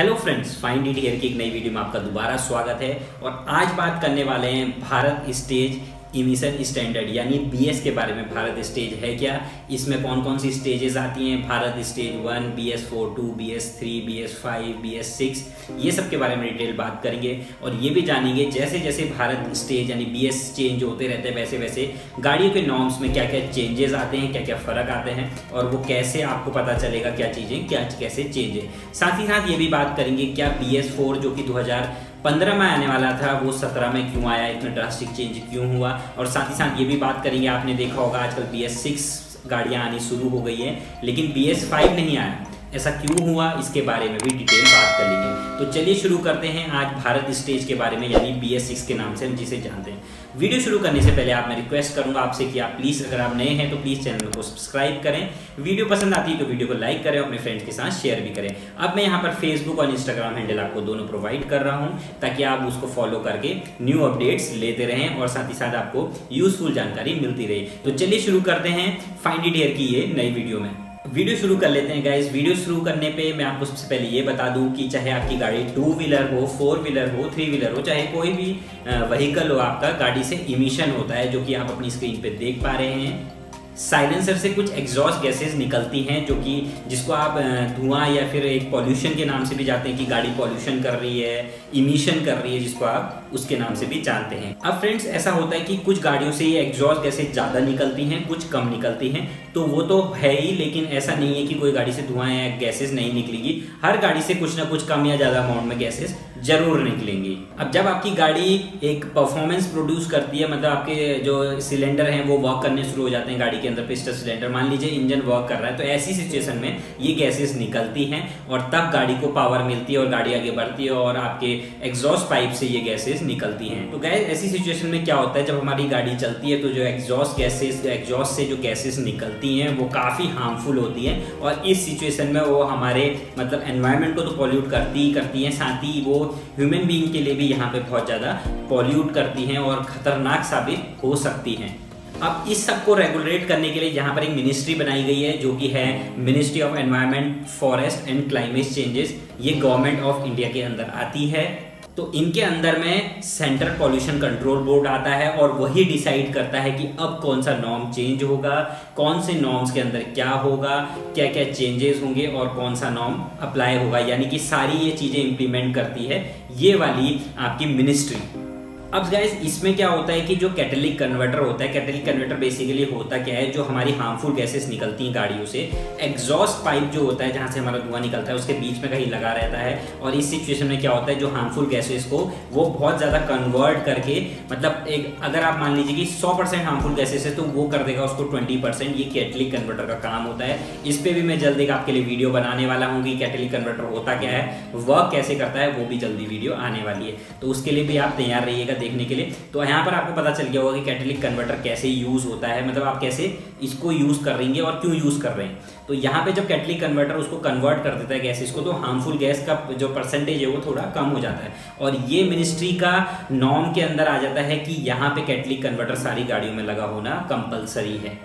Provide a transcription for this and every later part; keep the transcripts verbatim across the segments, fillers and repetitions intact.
Hello friends, find it here की एक नई वीडियो में आपका दोबारा स्वागत है। और आज बात करने वाले हैं भारत स्टेज इमिशन स्टैंडर्ड यानी बीएस के बारे में। भारत स्टेज है क्या, इसमें कौन कौन सी स्टेजेस आती हैं, Bharat stage one, BS four two, BS three, BS five, BS six, ये सब के बारे में डिटेल बात करेंगे। और ये भी जानेंगे जैसे जैसे भारत स्टेज यानी बीएस चेंज होते रहते हैं वैसे वैसे गाड़ियों के नॉर्म्स में क्या क्या चेंजेस आते हैं, क्या क्या फ़र्क आते हैं और वो कैसे आपको पता चलेगा क्या चीज़ें क्या कैसे चेंज है। साथ ही साथ ये भी बात करेंगे क्या बीएस फोर जो कि दो हज़ार पंद्रह में आने वाला था वो सत्रह में क्यों आया, इतना ड्रास्टिक चेंज क्यों हुआ। और साथ ही साथ ये भी बात करेंगे, आपने देखा होगा आजकल बी एस सिक्स गाड़ियाँ आनी शुरू हो गई है लेकिन बी एस फाइव नहीं आया, ऐसा क्यों हुआ, इसके बारे में भी डिटेल बात कर लेंगे। तो चलिए शुरू करते हैं आज भारत स्टेज के बारे में यानी बी एस सिक्स के नाम से हम जिसे जानते हैं। वीडियो शुरू करने से पहले आप मैं रिक्वेस्ट करूँगा आपसे कि आप प्लीज़, अगर आप नए हैं तो प्लीज़ चैनल को सब्सक्राइब करें, वीडियो पसंद आती है तो वीडियो को लाइक करें, अपने फ्रेंड्स के साथ शेयर भी करें। अब मैं यहाँ पर फेसबुक और इंस्टाग्राम हैंडल आपको दोनों प्रोवाइड कर रहा हूँ ताकि आप उसको फॉलो करके न्यू अपडेट्स लेते रहें और साथ ही साथ आपको यूजफुल जानकारी मिलती रहे। तो चलिए शुरू करते हैं फाइंड इट हियर की ये नई वीडियो में। वीडियो शुरू कर लेते हैं गाइस। वीडियो शुरू करने पे मैं आपको सबसे पहले ये बता दूं कि चाहे आपकी गाड़ी टू व्हीलर हो, फोर व्हीलर हो, थ्री व्हीलर हो, चाहे कोई भी व्हीकल हो, आपका गाड़ी से इमिशन होता है जो कि आप अपनी स्क्रीन पे देख पा रहे हैं। साइलेंसर से कुछ एग्जॉस्ट गैसेस निकलती हैं जो कि जिसको आप धुआं या फिर एक पॉल्यूशन के नाम से भी जानते हैं कि गाड़ी पॉल्यूशन कर रही है, इमिशन कर रही है, जिसको आप उसके नाम से भी जानते हैं। अब फ्रेंड्स ऐसा होता है कि कुछ गाड़ियों से ये एग्जॉस्ट गैसेस ज़्यादा निकलती हैं, कुछ कम निकलती हैं, तो वो तो है ही, लेकिन ऐसा नहीं है कि कोई गाड़ी से धुआं या गैसेस नहीं निकलेगी। हर गाड़ी से कुछ ना कुछ कम या ज़्यादा अमाउंट में गैसेस जरूर निकलेंगी। अब जब आपकी गाड़ी एक परफॉर्मेंस प्रोड्यूस करती है, मतलब आपके जो सिलेंडर हैं वो वर्क करने शुरू हो जाते हैं गाड़ी के अंदर, पिस्टन सिलेंडर, मान लीजिए इंजन वर्क कर रहा है, तो ऐसी सिचुएशन में ये गैसेस निकलती हैं और तब गाड़ी को पावर मिलती है और गाड़ी आगे बढ़ती है और आपके एग्जॉस्ट पाइप से ये गैसेस निकलती हैं। तो गैस ऐसी सिचुएशन में क्या होता है, जब हमारी गाड़ी चलती है तो जो एग्जॉस्ट गैसेस एग्जॉस्ट से जो गैसेस निकलती हैं वो काफ़ी हार्मफुल होती हैं और इस सिचुएशन में वो हमारे मतलब एनवायरनमेंट को तो पॉल्यूट करती ही करती हैं, साथ ही वो ह्यूमन बीइंग के लिए भी यहाँ पे बहुत ज़्यादा पॉल्यूट करती हैं और ख़तरनाक साबित हो सकती हैं। अब इस सब को रेगुलेट करने के लिए यहाँ पर एक मिनिस्ट्री बनाई गई है जो कि है ministry of environment, forest and climate changes. ये गवर्नमेंट ऑफ इंडिया के अंदर आती है। तो इनके अंदर में सेंट्रल पॉल्यूशन कंट्रोल बोर्ड आता है और वही डिसाइड करता है कि अब कौन सा नॉर्म चेंज होगा, कौन से नॉर्म्स के अंदर क्या होगा, क्या क्या चेंजेस होंगे और कौन सा नॉर्म अप्लाई होगा, यानी कि सारी ये चीज़ें इम्प्लीमेंट करती है ये वाली आपकी मिनिस्ट्री। अब गाइस इसमें क्या होता है कि जो कैटेलिक कन्वर्टर होता है, कैटेलिक कन्वर्टर बेसिकली होता क्या है, जो हमारी हार्मफुल गैसेस निकलती हैं गाड़ियों से, एग्जॉस्ट पाइप जो होता है जहाँ से हमारा धुआं निकलता है उसके बीच में कहीं लगा रहता है और इस सिचुएशन में क्या होता है, जो हार्मफुल गैसेस को वो बहुत ज़्यादा कन्वर्ट करके, मतलब एक अगर आप मान लीजिए कि सौ परसेंट हार्मफुल गैसेस है तो वो कर देगा उसको ट्वेंटी परसेंट। ये कैटेलिक कन्वर्टर का काम होता है। इस पर भी मैं जल्दी आपके लिए वीडियो बनाने वाला हूँ कि कैटेलिक कन्वर्टर होता क्या है, वर्क कैसे करता है, वो भी जल्दी वीडियो आने वाली है, तो उसके लिए भी आप तैयार रहिएगा देखने के लिए। तो यहाँ पर आपको पता चल गया होगा कि कैटेलिक कन्वर्टर कैसे यूज होता है, मतलब आप कैसे इसको यूज कर रही हैं और क्यों यूज कर रहे हैं। तो यहाँ पे जब कैटेलिक कन्वर्टर उसको कन्वर्ट कर देता है गैसेस को, तो हार्मफुल गैस का जो परसेंटेज है वो थोड़ा कम हो जाता है और ये मिनिस्ट्री का नॉर्म के अंदर आ जाता है कि यहाँ पे कैटेलिक कन्वर्टर सारी गाड़ियों में लगा होना कंपलसरी है।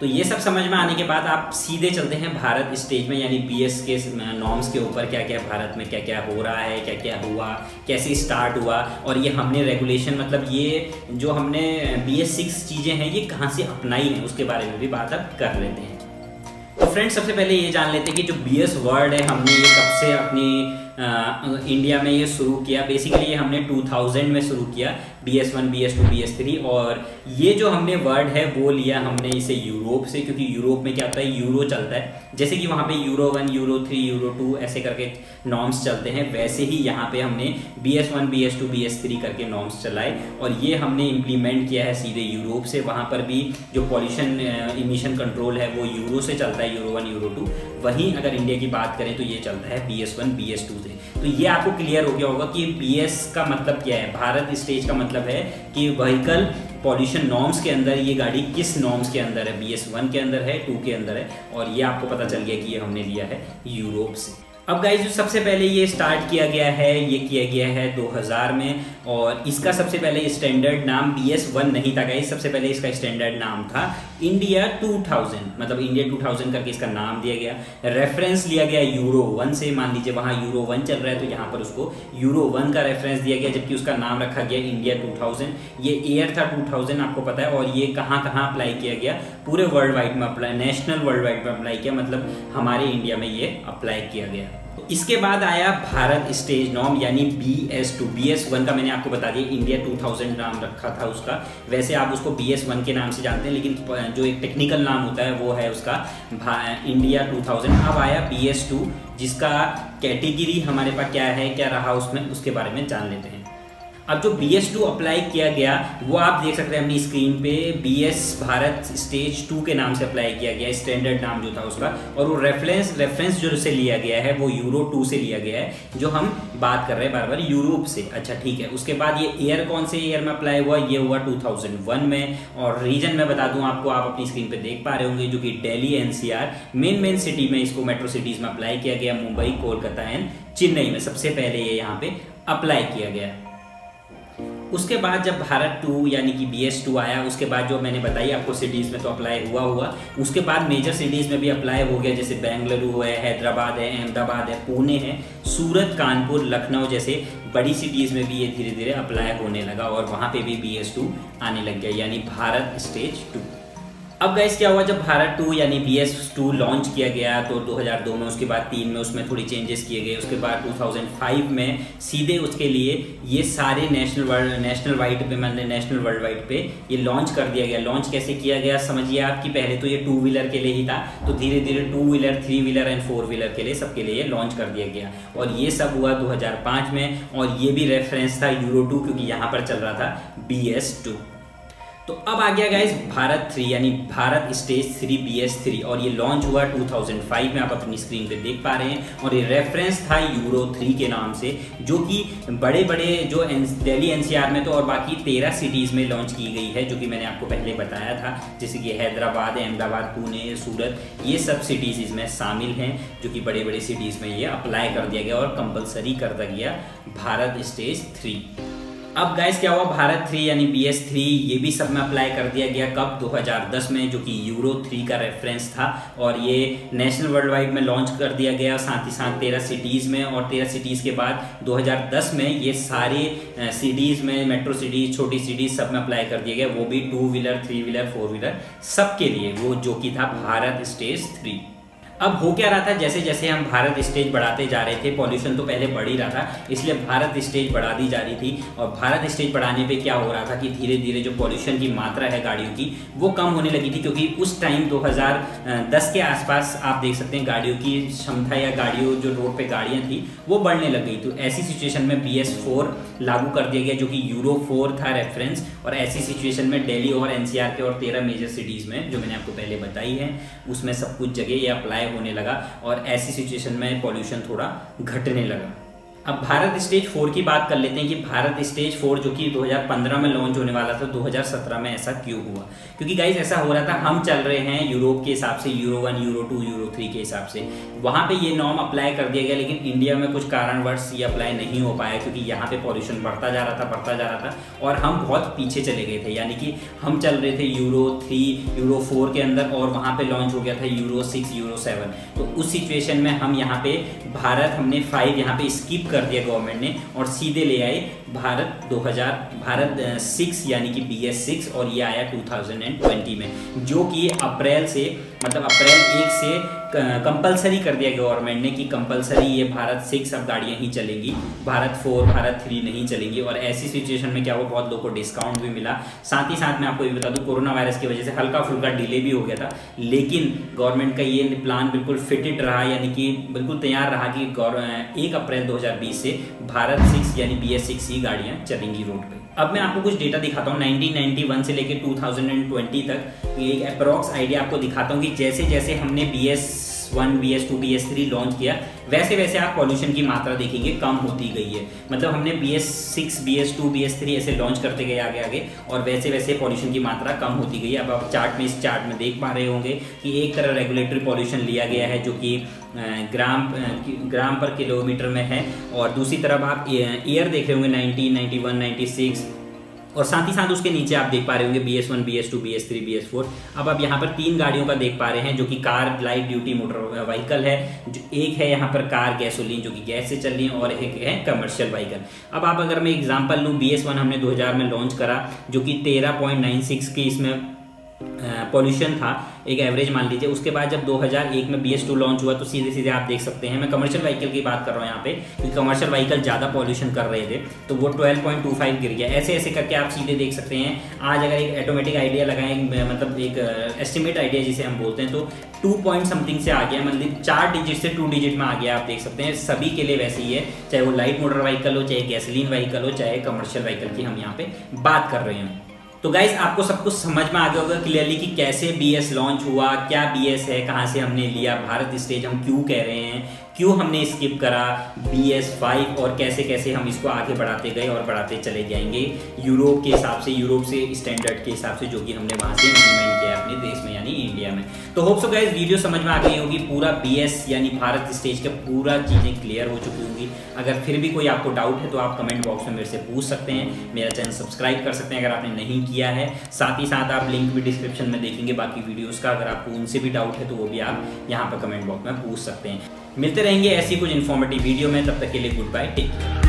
तो ये सब समझ में आने के बाद आप सीधे चलते हैं भारत स्टेज में, यानी बीएस के नॉर्म्स के ऊपर क्या क्या भारत में क्या क्या हो रहा है, क्या क्या हुआ, कैसे स्टार्ट हुआ और ये हमने रेगुलेशन, मतलब ये जो हमने बीएस सिक्स चीज़ें हैं ये कहाँ से अपनाई हैं, उसके बारे में भी बात आप कर लेते हैं। तो फ्रेंड्स सबसे पहले ये जान लेते हैं कि जो बीएस वर्ड है हमने ये कब से अपनी आ, इंडिया में ये शुरू किया। बेसिकली ये हमने टू थाउज़ेंड में शुरू किया, B S one, B S two, B S three और ये जो हमने वर्ड है वो लिया हमने इसे यूरोप से, क्योंकि यूरोप में क्या होता है यूरो चलता है, जैसे कि वहाँ पे Euro one, Euro three, Euro two ऐसे करके नॉर्म्स चलते हैं, वैसे ही यहाँ पे हमने B S one, B S two, B S three करके नॉर्म्स चलाए और ये हमने इम्प्लीमेंट किया है सीधे यूरोप से। वहाँ पर भी जो पॉल्यूशन इमिशन कंट्रोल है वो यूरो से चलता है, यूरो वन, यूरो टू। वहीं अगर इंडिया की बात करें तो ये चलता है B S one, B S two से। तो ये आपको क्लियर हो गया होगा कि बीएस का मतलब क्या है, भारत स्टेज का मतलब है कि व्हीकल पॉल्यूशन नॉर्म्स के अंदर ये गाड़ी किस नॉर्म्स के अंदर है, बी एस वन के अंदर है, टू के अंदर है और ये आपको पता चल गया कि ये हमने लिया है यूरोप से। अब गाइज जो सबसे पहले ये स्टार्ट किया गया है ये किया गया है दो हज़ार में, और इसका सबसे पहले स्टैंडर्ड नाम बी एस वन नहीं था गाइज। सबसे पहले इसका स्टैंडर्ड नाम था इंडिया टू थाउज़ेंड, मतलब इंडिया टू थाउज़ेंड करके इसका नाम दिया गया। रेफरेंस लिया गया यूरो वन से। मान लीजिए वहाँ यूरो वन चल रहा है तो यहाँ पर उसको यूरो वन का रेफरेंस दिया गया, जबकि उसका नाम रखा गया इंडिया टू थाउज़ेंड। ये ईयर था टू थाउज़ेंड, आपको पता है। और ये कहाँ कहाँ अप्लाई किया गया? पूरे वर्ल्ड वाइड में अप्लाई, नेशनल वर्ल्ड वाइड में अप्लाई किया, मतलब हमारे इंडिया में ये अप्लाई किया गया। इसके बाद आया भारत स्टेज नॉर्म यानी B S two. B S one का मैंने आपको बता दिया इंडिया टू थाउज़ेंड नाम रखा था उसका, वैसे आप उसको बी एस वन के नाम से जानते हैं, लेकिन जो एक टेक्निकल नाम होता है वो है उसका इंडिया टू थाउज़ेंड। अब आया बी एस टू, जिसका कैटेगरी हमारे पास क्या है, क्या रहा उसमें, उसके बारे में जान लेते हैं। अब जो बी एस टू अप्लाई किया गया वो आप देख सकते हैं अपनी स्क्रीन पे, B S Bharat stage two के नाम से अप्लाई किया गया, स्टैंडर्ड नाम जो था उसका। और वो रेफरेंस रेफरेंस जो से लिया गया है वो यूरो टू से लिया गया है, जो हम बात कर रहे हैं बार बार यूरोप से। अच्छा ठीक है, उसके बाद ये ईयर कौन से ईयर में अप्लाई हुआ, ये हुआ टू थाउज़ेंड वन में। और रीजन मैं बता दूँ आपको, आप अपनी स्क्रीन पर देख पा रहे होंगे, जो कि Delhi N C R main main city में, इसको मेट्रो सिटीज़ में अप्लाई किया गया, मुंबई, कोलकाता एंड चेन्नई में सबसे पहले ये यहाँ पर अप्लाई किया गया। उसके बाद जब भारत टू यानी कि बी एस टू आया, उसके बाद जो मैंने बताई आपको सिटीज़ में तो अप्लाई हुआ हुआ, उसके बाद मेजर सिटीज़ में भी अप्लाई हो गया, जैसे बेंगलुरु है, हैदराबाद है, अहमदाबाद है, पुणे है, सूरत, कानपुर, लखनऊ जैसे बड़ी सिटीज़ में भी ये धीरे धीरे अप्लाई होने लगा, और वहाँ पे भी बी एस टू आने लग गया यानी भारत स्टेज टू। अब गाइस क्या हुआ, जब भारत टू यानी बी एस टू लॉन्च किया गया तो दो हज़ार दो में, उसके बाद तीन में उसमें थोड़ी चेंजेस किए गए, उसके बाद टू थाउज़ेंड फाइव में सीधे उसके लिए ये सारे नेशनल वर्ल्ड नेशनल वाइड पे मैंने नेशनल वर्ल्ड वाइड पे ये लॉन्च कर दिया गया। लॉन्च कैसे किया गया समझिए आप, कि पहले तो ये टू व्हीलर के लिए ही था, तो धीरे धीरे two wheeler, three wheeler and four wheeler के लिए, सबके लिए लॉन्च कर दिया गया। और ये सब हुआ दो हज़ार पाँच में, और ये भी रेफरेंस था यूरो टू, क्योंकि यहाँ पर चल रहा था बी एस टू। तो अब आ गया गाइज भारत थ्री यानी Bharat stage three, B S three, और ये लॉन्च हुआ टू थाउज़ेंड फाइव में, आप अपनी स्क्रीन पे देख पा रहे हैं। और ये रेफरेंस था यूरो थ्री के नाम से, जो कि बड़े बड़े जो दिल्ली एन सी आर में तो और बाकी तेरह सिटीज़ में लॉन्च की गई है, जो कि मैंने आपको पहले बताया था, जैसे कि हैदराबाद, अहमदाबाद, पुणे, सूरत, ये सब सिटीज़ इसमें शामिल हैं, जो कि बड़े बड़े सिटीज़ में ये अप्लाई कर दिया गया और कंपलसरी कर दिया गया भारत स्टेज थ्री। अब गाइस क्या हुआ, भारत थ्री यानी बी एस थ्री ये भी सब में अप्लाई कर दिया गया, कब, दो हज़ार दस में, जो कि यूरो थ्री का रेफरेंस था, और ये नेशनल वर्ल्ड वाइड में लॉन्च कर दिया गया, साथ ही साथ तेरह सिटीज़ में। और तेरह सिटीज़ के बाद दो हज़ार दस में ये सारे सिटीज़ में, मेट्रो सिटीज़, छोटी सिटीज़, सब में अप्लाई कर दिया गया, वो भी two wheeler, three wheeler, four wheeler, सब के लिए, वो जो कि था भारत स्टेज थ्री। अब हो क्या रहा था, जैसे जैसे हम भारत स्टेज बढ़ाते जा रहे थे, पॉल्यूशन तो पहले बढ़ ही रहा था, इसलिए भारत स्टेज बढ़ा दी जा रही थी, और भारत स्टेज बढ़ाने पे क्या हो रहा था कि धीरे धीरे जो पॉल्यूशन की मात्रा है गाड़ियों की वो कम होने लगी थी, क्योंकि उस टाइम दो हज़ार दस के आसपास आप देख सकते हैं गाड़ियों की क्षमता या गाड़ियों जो रोड पर गाड़ियाँ थी वो बढ़ने लग गई। तो ऐसी सिचुएशन में बी एस फोर लागू कर दिया गया, जो कि यूरो फोर था रेफरेंस, और ऐसी सिचुएशन में दिल्ली और एन सी आर के और तेरह मेजर सिटीज़ में, जो मैंने आपको पहले बताई है, उसमें सब कुछ जगह ये अप्लाई होने लगा, और ऐसी सिचुएशन में पॉल्यूशन थोड़ा घटने लगा। अब भारत स्टेज फोर की बात कर लेते हैं कि भारत स्टेज फोर जो कि दो हज़ार पंद्रह में लॉन्च होने वाला था, दो हज़ार सत्रह में ऐसा क्यों हुआ, क्योंकि गाइज ऐसा हो रहा था, हम चल रहे हैं यूरोप के हिसाब से, euro one, euro two, euro three के हिसाब से, वहाँ पे ये नॉर्म अप्लाई कर दिया गया, लेकिन इंडिया में कुछ कारणवश ये अप्लाई नहीं हो पाया, क्योंकि यहाँ पे पॉल्यूशन बढ़ता जा रहा था बढ़ता जा रहा था और हम बहुत पीछे चले गए थे, यानी कि हम चल रहे थे यूरो थ्री, यूरो फोर के अंदर, और वहाँ पर लॉन्च हो गया था यूरो सिक्स, यूरो सेवन। तो उस सिचुएशन में हम यहाँ पे भारत हमने फाइव यहाँ पे स्किप कर दिया गवर्नमेंट ने, और सीधे ले आए भारत दो हज़ार भारत सिक्स यानी कि बी एस सिक्स, और ये आया टू थाउज़ेंड ट्वेंटी में, जो कि अप्रैल से, मतलब अप्रैल एक से कंपलसरी कर दिया गवर्नमेंट ने कि कंपलसरी ये भारत सिक्स अब गाड़ियाँ ही चलेंगी, भारत फोर, भारत थ्री नहीं चलेंगी। और ऐसी सिचुएशन में क्या हुआ, बहुत लोगों को डिस्काउंट भी मिला, साथ ही साथ मैं आपको ये बता दूँ कोरोना वायरस की वजह से हल्का फुल्का डिले भी हो गया था, लेकिन गवर्नमेंट का ये प्लान बिल्कुल फिटेड रहा, यानी कि बिल्कुल तैयार रहा कि एक अप्रैल दो हज़ार बीस से भारत सिक्स यानी बी एस सिक्स ही गाड़ियाँ चलेंगी रोड पर। अब मैं आपको कुछ डेटा दिखाता हूँ नाइनटीन नाइंटी वन से लेकर टू थाउज़ेंड ट्वेंटी तक, एक अप्रॉक्स आइडिया आपको दिखाता हूँ कि जैसे जैसे हमने B S one, B S two, B S three launch किया, वैसे वैसे आप पॉल्यूशन की मात्रा देखेंगे कम होती गई है। मतलब हमने B S six, B S two, B S three ऐसे लॉन्च करते गए आगे आगे और वैसे वैसे पॉल्यूशन की मात्रा कम होती गई है। अब आप चार्ट में इस चार्ट में देख पा रहे होंगे कि एक तरह रेगुलेटरी पॉल्यूशन लिया गया है जो कि ग्राम ग्राम पर किलोमीटर में है, और दूसरी तरफ आप ईयर देख रहे होंगे nineteen, ninety one, ninety six, और साथ ही साथ उसके नीचे आप देख पा रहे होंगे B S one, B S two, B S three, B S four. अब आप यहाँ पर तीन गाड़ियों का देख पा रहे हैं जो कि car, light duty motor vehicle है, जो एक है यहाँ पर कार गैसोलीन जो कि गैस से चल रही है, और एक है कमर्शियल व्हीकल। अब आप अगर मैं एग्जांपल लूँ, बी एस वन हमने दो हज़ार में लॉन्च करा जो कि तेरह पॉइंट नाइन सिक्स की इसमें पॉल्यूशन था, एक एवरेज मान लीजिए। उसके बाद जब दो हज़ार एक में बी एस टू लॉन्च हुआ तो सीधे सीधे आप देख सकते हैं, मैं कमर्शियल व्हीकल की बात कर रहा हूँ यहाँ पे, क्योंकि कमर्शियल व्हीकल ज़्यादा पॉल्यूशन कर रहे थे तो वो ट्वेल्व पॉइंट टू फाइव गिर गया। ऐसे ऐसे करके आप सीधे देख सकते हैं। आज अगर एक ऑटोमेटिक आइडिया लगाएं, मतलब एक एस्टिमेट आइडिया जिसे हम बोलते हैं, तो टू पॉइंट समथिंग से आ गया, मतलब चार डिजिट से टू डिजिट में आ गया। आप देख सकते हैं सभी के लिए वैसे ही है, चाहे वो लाइट मोटर व्हीकल हो, चाहे गैसोलीन व्हीकल हो, चाहे कमर्शियल व्हीकल की हम यहाँ पे बात कर रहे हैं। तो गाइज आपको सब कुछ समझ में आ गया होगा क्लियरली कि कैसे बीएस लॉन्च हुआ, क्या बीएस है, कहाँ से हमने लिया, भारत स्टेज हम क्यों कह रहे हैं, क्यों हमने स्किप करा बीएस फाइव, और कैसे कैसे हम इसको आगे बढ़ाते गए और बढ़ाते चले जाएंगे यूरोप के हिसाब से, यूरोप से स्टैंडर्ड के हिसाब से जो कि हमने वहाँ से इम्प्लीमेंट किया अपने देश में यानी इंडिया में। तो होप सो गाइज वीडियो समझ में आ गई होगी, पूरा बीएस यानी भारत स्टेज का पूरा चीज़ें क्लियर हो चुकी होंगी। अगर फिर भी कोई आपको डाउट है तो आप कमेंट बॉक्स में मेरे से पूछ सकते हैं, मेरा चैनल सब्सक्राइब कर सकते हैं अगर आपने नहीं किया है। साथ ही साथ आप लिंक भी डिस्क्रिप्शन में देखेंगे बाकी वीडियोज़ का, अगर आपको उनसे भी डाउट है तो वो भी आप यहाँ पर कमेंट बॉक्स में पूछ सकते हैं। मिलते रहेंगे ऐसी कुछ इन्फॉर्मेटिव वीडियो में, तब तक के लिए गुड बाय, टेक केयर।